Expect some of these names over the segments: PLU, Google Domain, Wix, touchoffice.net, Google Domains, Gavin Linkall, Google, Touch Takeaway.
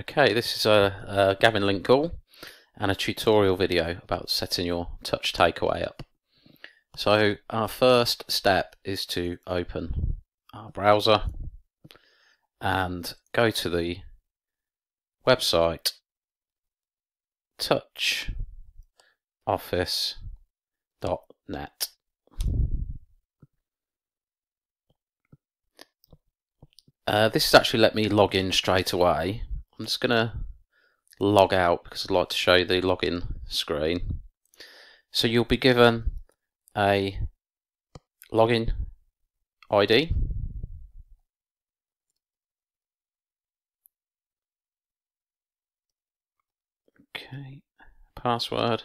Okay, this is a Gavin Linkall and a tutorial video about setting your Touch Takeaway up. So our first step is to open our browser and go to the website touchoffice.net. This has actually let me log in straight away. I'm just going to log out because I'd like to show you the login screen. So you'll be given a login ID. Okay, password.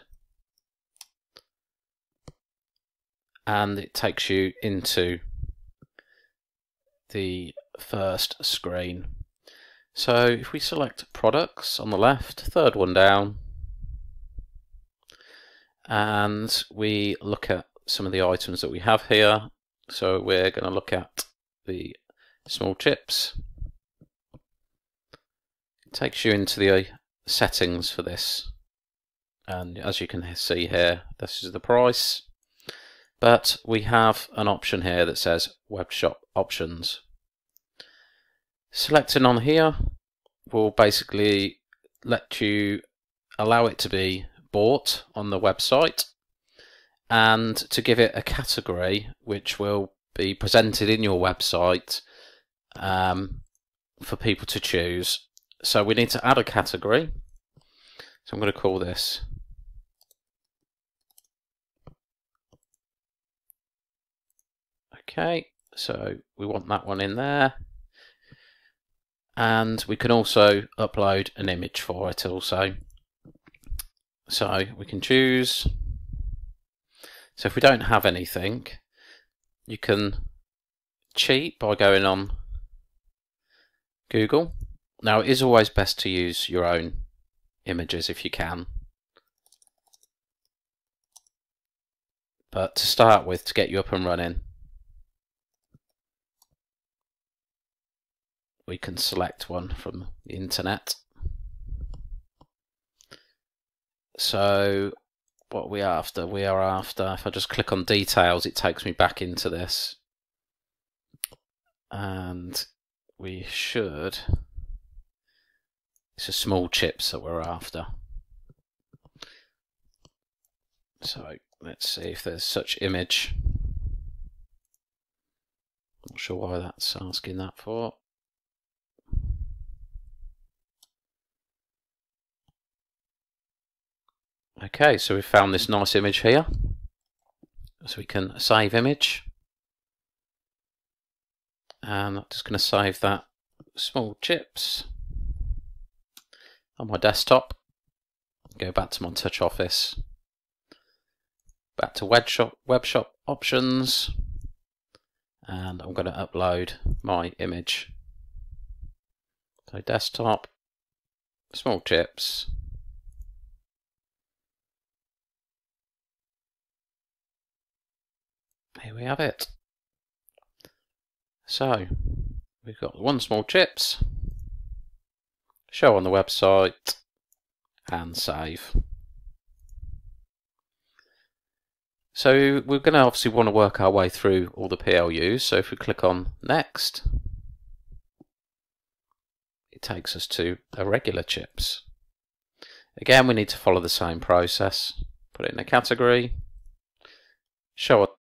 And it takes you into the first screen. So if we select products on the left, third one down, and we look at some of the items that we have here. So we're going to look at the small chips. It takes you into the settings for this, and as you can see here, this is the price, but we have an option here that says web shop options. Selecting on here will basically let you allow it to be bought on the website and to give it a category which will be presented in your website for people to choose. So we need to add a category. So I'm going to call this okay, so we want that one in there. And we can also upload an image for it also. So we can choose. So if we don't have anything, you can cheat by going on Google. Now it is always best to use your own images if you can. But to start with, to get you up and running, we can select one from the internet. So what are we after? We are after, if I just click on details, it takes me back into this. And we should, it's a small chips that we're after. So let's see if there's such image. Not sure why that's asking that for. Okay, so we've found this nice image here, so we can save image, and I'm just going to save that small chips on my desktop, go back to my Touch Office, back to web shop options, and I'm going to upload my image. So desktop, small chips. Here we have it. So we've got one small chips, show on the website, and save. So we're going to obviously want to work our way through all the PLUs. So if we click on next, it takes us to irregular chips. Again, we need to follow the same process. Put it in a category, show